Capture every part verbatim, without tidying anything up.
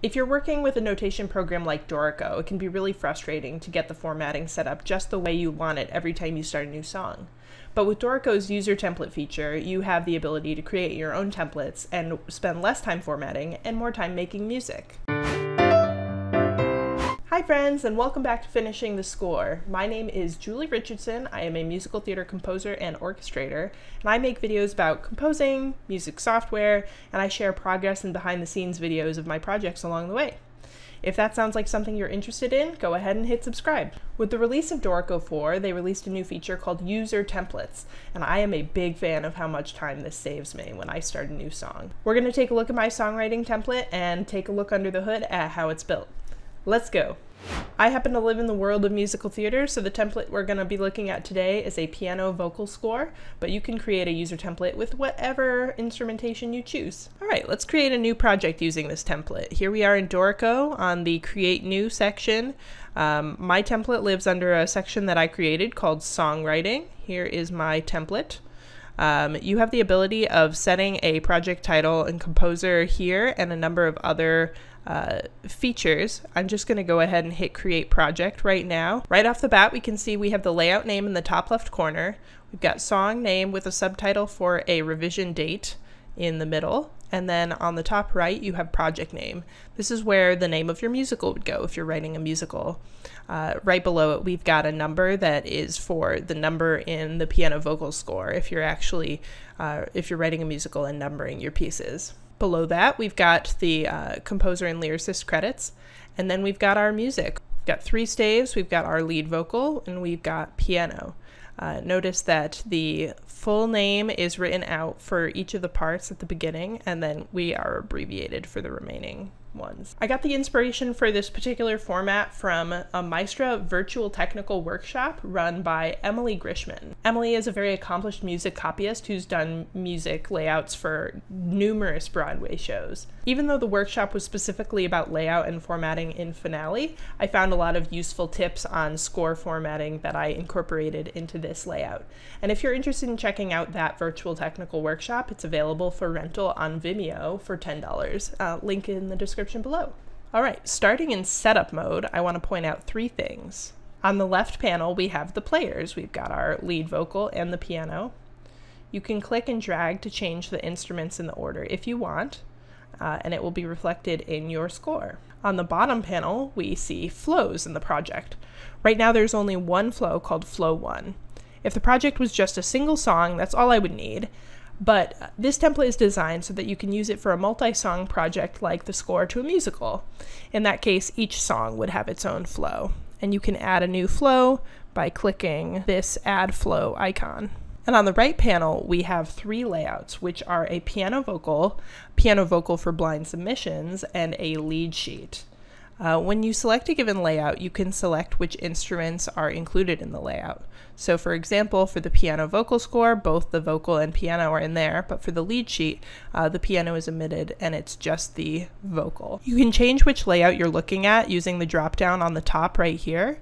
If you're working with a notation program like Dorico, it can be really frustrating to get the formatting set up just the way you want it every time you start a new song. But with Dorico's user template feature, you have the ability to create your own templates and spend less time formatting and more time making music. Hi friends, and welcome back to Finishing the Score. My name is Julie Richardson. I am a musical theater composer and orchestrator, and I make videos about composing, music software, and I share progress and behind-the-scenes videos of my projects along the way. If that sounds like something you're interested in, go ahead and hit subscribe. With the release of Dorico four, they released a new feature called User Templates, and I am a big fan of how much time this saves me when I start a new song. We're going to take a look at my songwriting template and take a look under the hood at how it's built. Let's go. I happen to live in the world of musical theater, so the template we're going to be looking at today is a piano vocal score, but you can create a user template with whatever instrumentation you choose. All right, let's create a new project using this template. Here we are in Dorico on the Create New section. Um, my template lives under a section that I created called Songwriting. Here is my template. Um, you have the ability of setting a project title and composer here and a number of other uh, features. I'm just going to go ahead and hit Create Project right now. Right off the bat, we can see we have the layout name in the top left corner. We've got song name with a subtitle for a revision date in the middle. And then on the top right, you have project name. This is where the name of your musical would go if you're writing a musical. Uh, right below it, we've got a number that is for the number in the piano vocal score if you're actually, uh, if you're writing a musical and numbering your pieces. Below that, we've got the uh, composer and lyricist credits, and then we've got our music. We've got three staves, we've got our lead vocal, and we've got piano. Uh, notice that the full name is written out for each of the parts at the beginning, and then we are abbreviated for the remaining ones. I got the inspiration for this particular format from a Maestra virtual technical workshop run by Emily Grishman. Emily is a very accomplished music copyist who's done music layouts for numerous Broadway shows. Even though the workshop was specifically about layout and formatting in Finale, I found a lot of useful tips on score formatting that I incorporated into this layout. And if you're interested in checking out that virtual technical workshop, it's available for rental on Vimeo for ten dollars. Uh, link in the description below. All right, starting in setup mode, I want to point out three things. On the left panel, we have the players. We've got our lead vocal and the piano. You can click and drag to change the instruments in the order if you want, uh, and it will be reflected in your score. On the bottom panel, we see flows in the project. Right now, there's only one flow called Flow one. If the project was just a single song, that's all I would need. But this template is designed so that you can use it for a multi-song project like the score to a musical. In that case, each song would have its own flow. And you can add a new flow by clicking this Add Flow icon. And on the right panel, we have three layouts, which are a piano vocal, piano vocal for blind submissions, and a lead sheet. Uh, when you select a given layout, you can select which instruments are included in the layout. So for example, for the piano vocal score, both the vocal and piano are in there, but for the lead sheet, uh, the piano is omitted and it's just the vocal. You can change which layout you're looking at using the drop down on the top right here.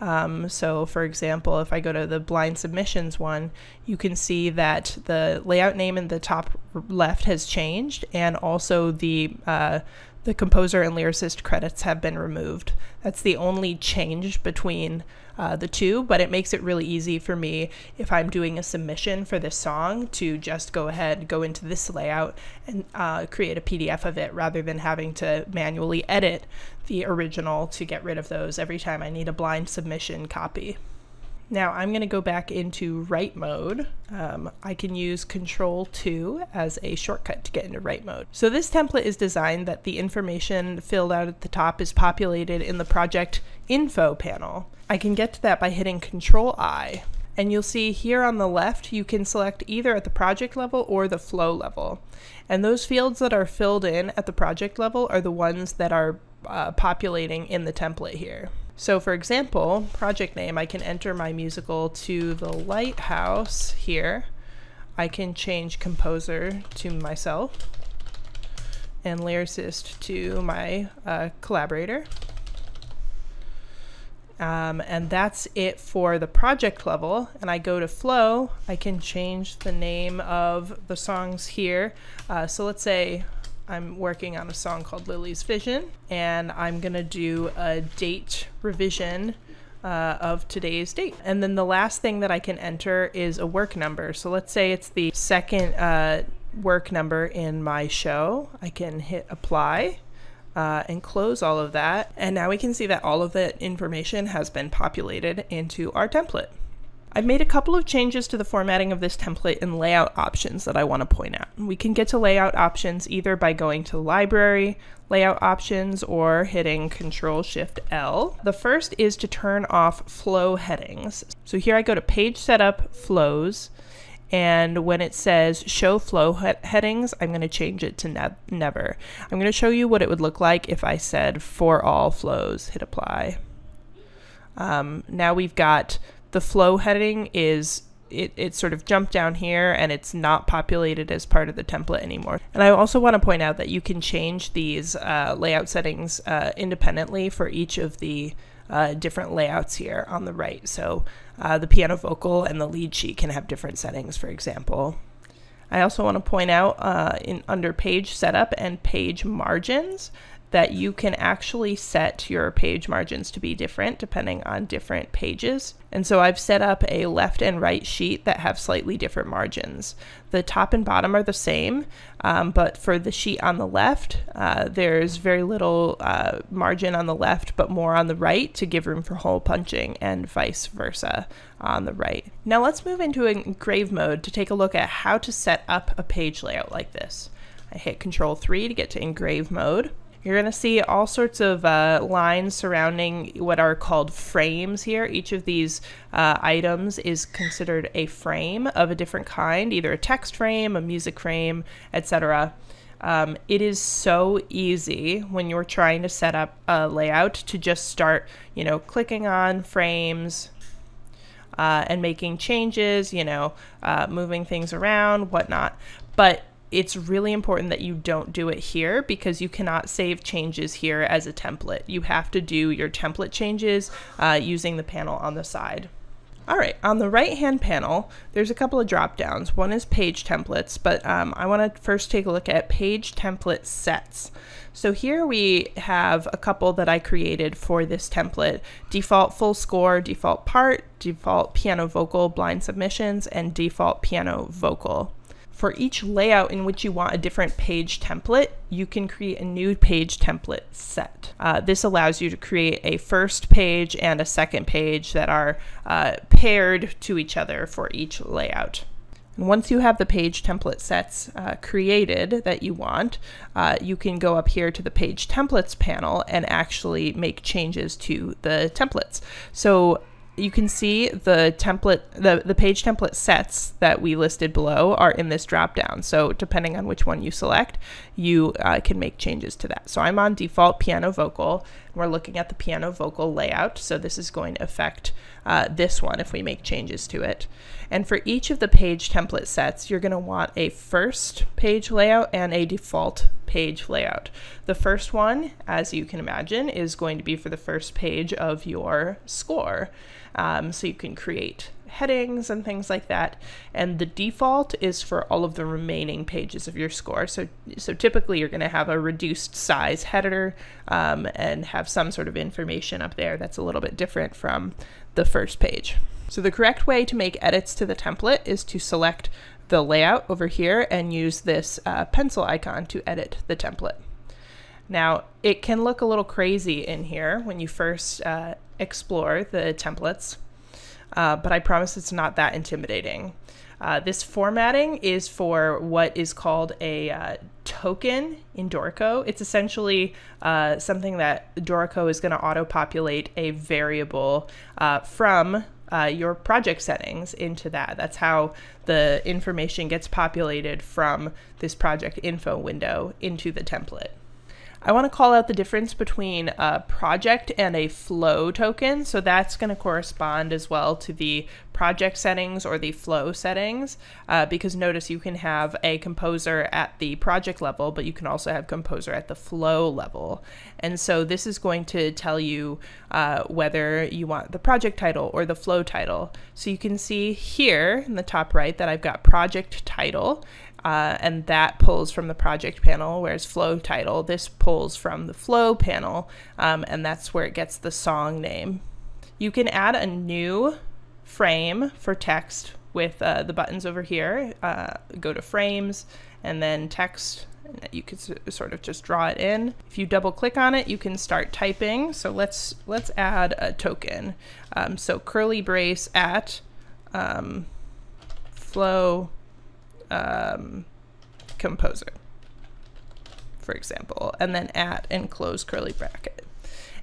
Um, so for example, if I go to the blind submissions one, you can see that the layout name in the top left has changed, and also the uh, the composer and lyricist credits have been removed. That's the only change between uh, the two, but it makes it really easy for me if I'm doing a submission for this song to just go ahead, go into this layout, and uh, create a P D F of it rather than having to manually edit the original to get rid of those every time I need a blind submission copy. Now I'm going to go back into write mode. Um, I can use control two as a shortcut to get into write mode. So this template is designed that the information filled out at the top is populated in the project info panel. I can get to that by hitting control I. And you'll see here on the left, you can select either at the project level or the flow level. And those fields that are filled in at the project level are the ones that are uh, populating in the template here. So for example, project name, I can enter my musical To the Lighthouse here. I can change composer to myself and lyricist to my uh, collaborator. Um, and that's it for the project level. And I go to flow, I can change the name of the songs here. Uh, so let's say I'm working on a song called Lily's Vision, and I'm gonna do a date revision Uh, of today's date. And then the last thing that I can enter is a work number. So let's say it's the second uh, work number in my show. I can hit apply uh, and close all of that. And now we can see that all of that information has been populated into our template. I've made a couple of changes to the formatting of this template and layout options that I want to point out. We can get to layout options either by going to Library, Layout Options, or hitting control shift L. The first is to turn off flow headings. So here I go to Page Setup, Flows, and when it says Show Flow he Headings, I'm going to change it to ne Never. I'm going to show you what it would look like if I said For All Flows, hit Apply. Um, now we've got the flow heading is, it, it sort of jumped down here and it's not populated as part of the template anymore. And I also want to point out that you can change these uh, layout settings uh, independently for each of the uh, different layouts here on the right. So uh, the piano vocal and the lead sheet can have different settings, for example. I also want to point out uh, in under Page Setup and Page Margins that you can actually set your page margins to be different depending on different pages. And so I've set up a left and right sheet that have slightly different margins. The top and bottom are the same, um, but for the sheet on the left, uh, there's very little uh, margin on the left, but more on the right to give room for hole punching and vice versa on the right. Now let's move into engrave mode to take a look at how to set up a page layout like this. I hit control three to get to engrave mode. You're going to see all sorts of uh, lines surrounding what are called frames here. Each of these uh, items is considered a frame of a different kind, either a text frame, a music frame, et cetera. Um, it is so easy when you're trying to set up a layout to just start, you know, clicking on frames uh, and making changes, you know, uh, moving things around, whatnot. But it's really important that you don't do it here because you cannot save changes here as a template. You have to do your template changes uh, using the panel on the side. All right, on the right-hand panel, there's a couple of drop-downs. One is page templates, but um, I wanna first take a look at page template sets. So here we have a couple that I created for this template: default full score, default part, default piano vocal, blind submissions, and default piano vocal. For each layout in which you want a different page template, you can create a new page template set. Uh, this allows you to create a first page and a second page that are uh, paired to each other for each layout. And once you have the page template sets uh, created that you want, uh, you can go up here to the page templates panel and actually make changes to the templates. So you can see the template, the, the page template sets that we listed below are in this drop down. So depending on which one you select, you uh, can make changes to that. So I'm on default piano vocal. We're looking at the piano vocal layout. So this is going to affect uh, this one if we make changes to it. And for each of the page template sets, you're going to want a first page layout and a default page layout. The first one, as you can imagine, is going to be for the first page of your score. Um, so you can create headings and things like that. And the default is for all of the remaining pages of your score. So, so typically you're going to have a reduced size header um, and have some sort of information up there that's a little bit different from the first page. So the correct way to make edits to the template is to select the layout over here and use this uh, pencil icon to edit the template. Now, it can look a little crazy in here when you first uh, explore the templates, uh, but I promise it's not that intimidating. Uh, this formatting is for what is called a uh, token in Dorico. It's essentially uh, something that Dorico is going to auto-populate a variable uh, from Uh, your project settings into that. That's how the information gets populated from this project info window into the template. I want to call out the difference between a project and a flow token. So that's going to correspond as well to the project settings or the flow settings, uh, because notice you can have a composer at the project level, but you can also have composer at the flow level. And so this is going to tell you uh, whether you want the project title or the flow title. So you can see here in the top right that I've got project title. Uh, and that pulls from the project panel, whereas flow title, this pulls from the flow panel, um, and that's where it gets the song name. You can add a new frame for text with uh, the buttons over here. Uh, go to frames and then text. And you can sort of just draw it in. If you double click on it, you can start typing. So let's let's add a token. Um, so curly brace at um, flow. Um, composer, for example, and then at and close curly bracket.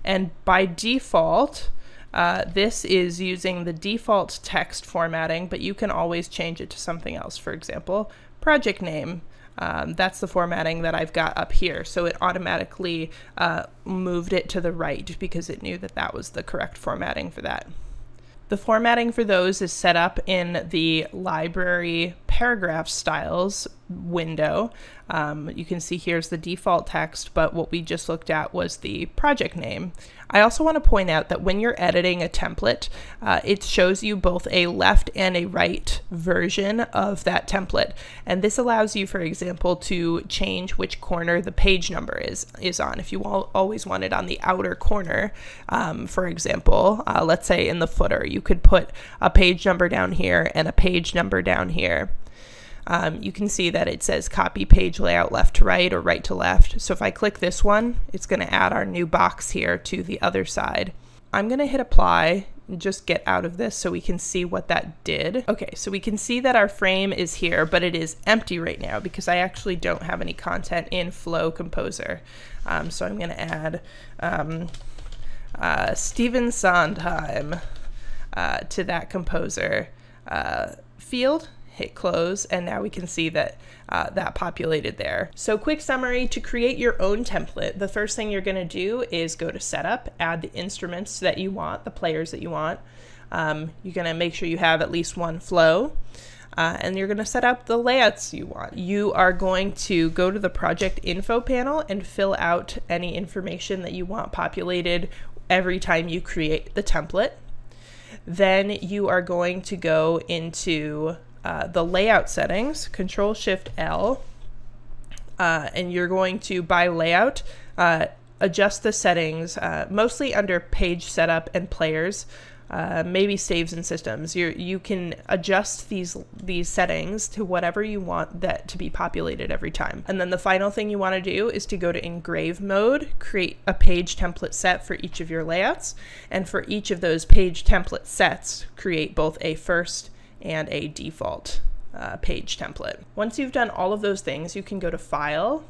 And by default, uh, this is using the default text formatting, but you can always change it to something else. For example, project name. Um, that's the formatting that I've got up here. So it automatically uh, moved it to the right because it knew that that was the correct formatting for that. The formatting for those is set up in the library paragraph styles window. Um, you can see here's the default text, but what we just looked at was the project name. I also want to point out that when you're editing a template, uh, it shows you both a left and a right version of that template. And this allows you, for example, to change which corner the page number is, is on. If you all, always want it on the outer corner, um, for example, uh, let's say in the footer, you could put a page number down here and a page number down here. Um, you can see that it says copy page layout left to right or right to left. So if I click this one, it's going to add our new box here to the other side. I'm going to hit apply and just get out of this so we can see what that did. Okay, so we can see that our frame is here, but it is empty right now because I actually don't have any content in Flow Composer. Um, so I'm going to add um, uh, Steven Sondheim uh, to that composer uh, field. Hit close, and now we can see that uh, that populated there. So quick summary, to create your own template, the first thing you're going to do is go to setup, add the instruments that you want, the players that you want. Um, you're going to make sure you have at least one flow, uh, and you're going to set up the layouts you want. You are going to go to the project info panel and fill out any information that you want populated every time you create the template. Then you are going to go into Uh, the layout settings, Control Shift L, uh, and you're going to, by layout, uh, adjust the settings uh, mostly under page setup and players, uh, maybe saves and systems. You you can adjust these these settings to whatever you want that to be populated every time. And then the final thing you want to do is to go to engrave mode, create a page template set for each of your layouts, and for each of those page template sets, create both a first and a default uh, page template. Once you've done all of those things, you can go to File,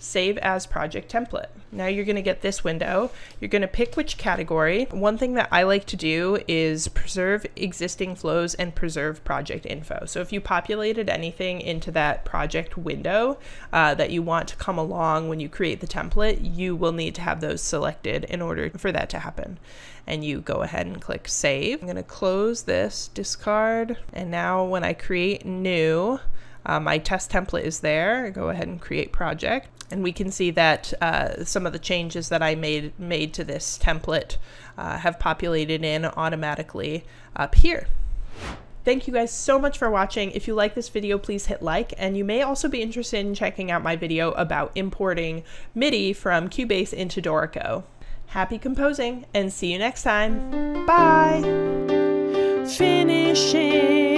Save as Project Template. Now you're going to get this window. You're going to pick which category. One thing that I like to do is preserve existing flows and preserve project info. So if you populated anything into that project window uh, that you want to come along when you create the template, you will need to have those selected in order for that to happen. And you go ahead and click Save. I'm going to close this, discard, and now when I create new, Uh, my test template is there. Go ahead and create project, and we can see that uh, some of the changes that I made made to this template uh, have populated in automatically up here. Thank you guys so much for watching. If you like this video, please hit like, and you may also be interested in checking out my video about importing MIDI from Cubase into Dorico. Happy composing, and see you next time. Bye! Finishing.